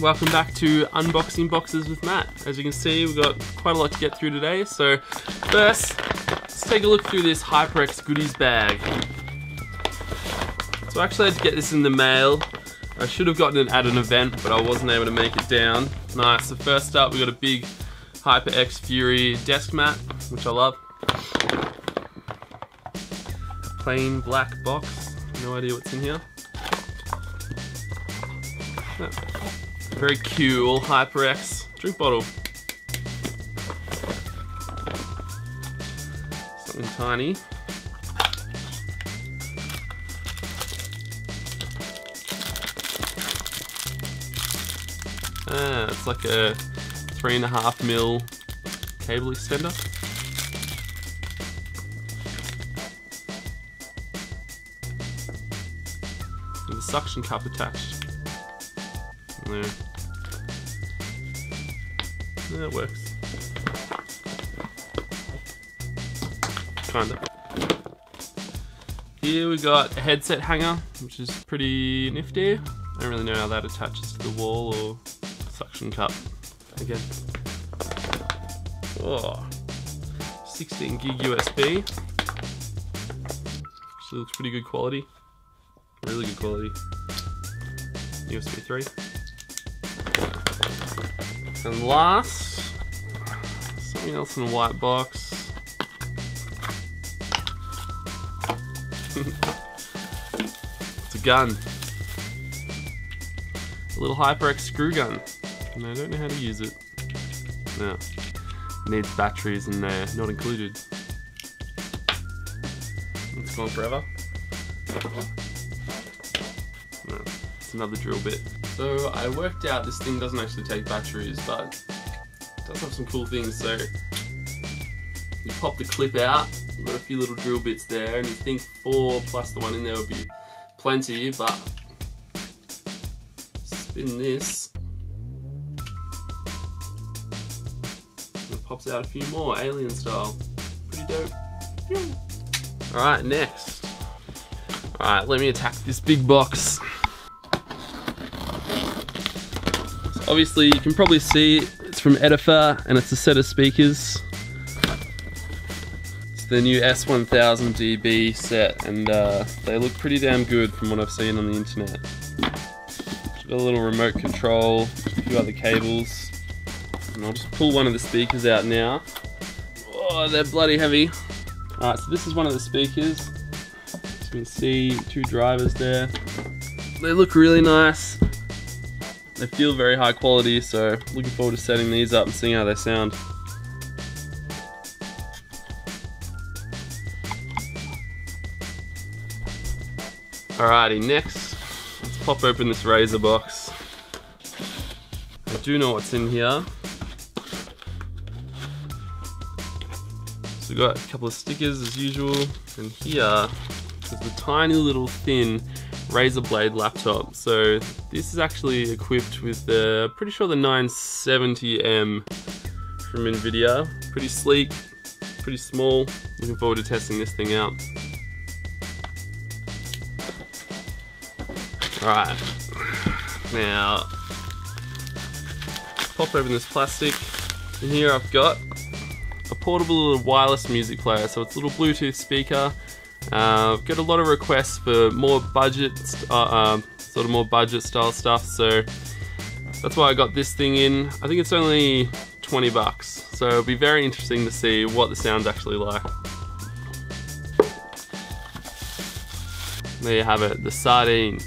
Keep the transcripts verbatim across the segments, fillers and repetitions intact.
Welcome back to Unboxing Boxes with Matt. As you can see, we've got quite a lot to get through today. So first, let's take a look through this HyperX goodies bag. So actually I had to get this in the mail. I should have gotten it at an event, but I wasn't able to make it down. Nice, so first up we got a big HyperX Fury desk mat, which I love. A plain black box, no idea what's in here. Oh. Very cool HyperX drink bottle. Something tiny. Ah, it's like a three and a half mil cable extender. With a suction cup attached. There. Yeah, it works. Kinda. Here we got a headset hanger, which is pretty nifty. I don't really know how that attaches to the wall or suction cup. Again. Oh, sixteen gig U S B. Actually looks pretty good quality. Really good quality. U S B three. And last, something else in a white box. It's a gun. A little HyperX screw gun. And I don't know how to use it. No. It needs batteries and they're not included. It's gone forever. No. It's another drill bit. So I worked out this thing doesn't actually take batteries, but it does have some cool things. So you pop the clip out, you've got a few little drill bits there, and you think four plus the one in there would be plenty, but spin this, and it pops out a few more, alien style. Pretty dope. Yeah. Alright, next. Alright, let me attack this big box. Obviously, you can probably see it's from Edifier, and it's a set of speakers. It's the new S one thousand D B set, and uh, they look pretty damn good from what I've seen on the internet. Got a little remote control, a few other cables, and I'll just pull one of the speakers out now. Oh, they're bloody heavy. Alright, so this is one of the speakers. As you can see, two drivers there. They look really nice. They feel very high quality, so looking forward to setting these up and seeing how they sound. Alrighty, next, let's pop open this Razer box. I do know what's in here. So we've got a couple of stickers as usual, and here is the tiny little thin Razer Blade laptop. So this is actually equipped with the, pretty sure the nine seventy M from NVIDIA. Pretty sleek, pretty small. Looking forward to testing this thing out. Alright, now pop open this plastic. In here I've got a portable little wireless music player. So it's a little Bluetooth speaker. Uh, I've got a lot of requests for more budget, uh, uh, sort of more budget style stuff, so that's why I got this thing in. I think it's only twenty bucks, so it'll be very interesting to see what the sound's actually like. There you have it, the sardine.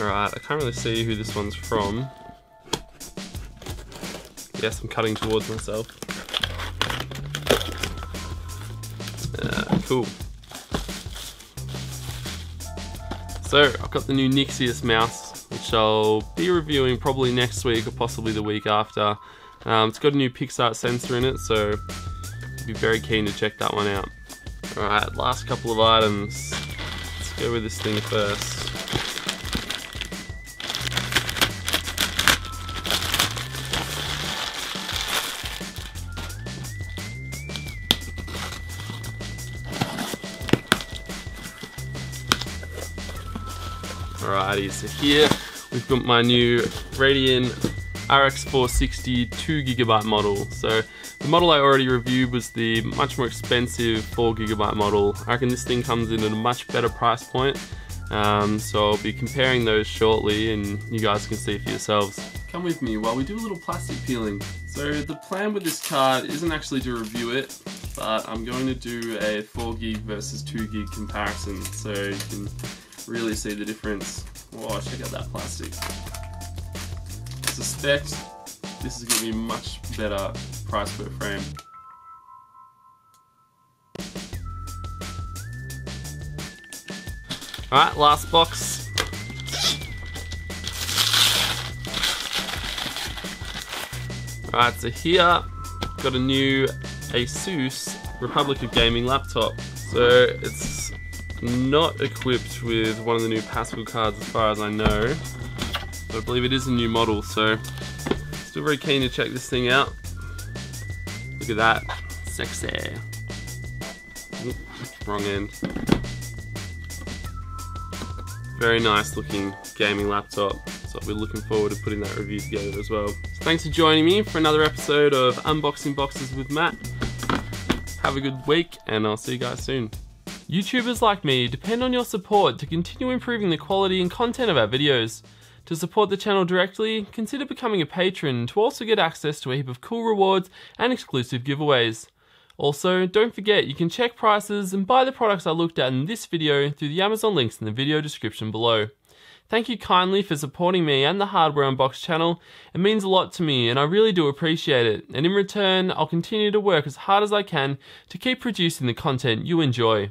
Alright, I can't really see who this one's from. Yes, I'm cutting towards myself. Uh, cool. So, I've got the new Nixeus mouse, which I'll be reviewing probably next week or possibly the week after. Um, it's got a new PixArt sensor in it, so I'll be very keen to check that one out. Alright, last couple of items. Let's go with this thing first. Alrighty, so here we've got my new Radeon R X four sixty two gigabyte model. So the model I already reviewed was the much more expensive four gigabyte model. I reckon this thing comes in at a much better price point. Um, so I'll be comparing those shortly and you guys can see for yourselves. Come with me while we do a little plastic peeling. So the plan with this card isn't actually to review it, but I'm going to do a four gig versus two gig comparison so you can really see the difference. Whoa, check out that plastic. I suspect this is going to be much better price per frame. Alright, last box. Alright, so here I've got a new Asus Republic of Gaming laptop. So it's not equipped with one of the new Pascal cards as far as I know, but I believe it is a new model, so still very keen to check this thing out. Look at that, sexy. Oop, wrong end. Very nice looking gaming laptop. So we're looking forward to putting that review together as well. So thanks for joining me for another episode of Unboxing Boxes with Matt. Have a good week and I'll see you guys soon. YouTubers like me depend on your support to continue improving the quality and content of our videos. To support the channel directly, consider becoming a patron to also get access to a heap of cool rewards and exclusive giveaways. Also, don't forget you can check prices and buy the products I looked at in this video through the Amazon links in the video description below. Thank you kindly for supporting me and the Hardware Unboxed channel. It means a lot to me and I really do appreciate it, and in return I'll continue to work as hard as I can to keep producing the content you enjoy.